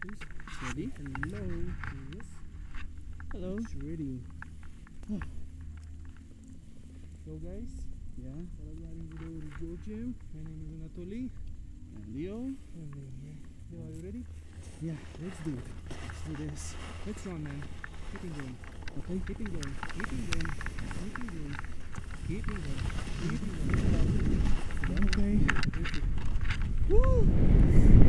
Who's Teddy? Hello. Yes. Hello. Teddy. Hello guys. Yeah. Hello guys. Hello to go gym. My name is Anatoly. And Leo. And Leo. Leo, are you ready? Yeah. Let's do it. Let's do this. Let's run, man. Keep it going. Okay. Keep it going. Keep it going. Keep it going. Keep it going. Keep it going. Okay. Woo!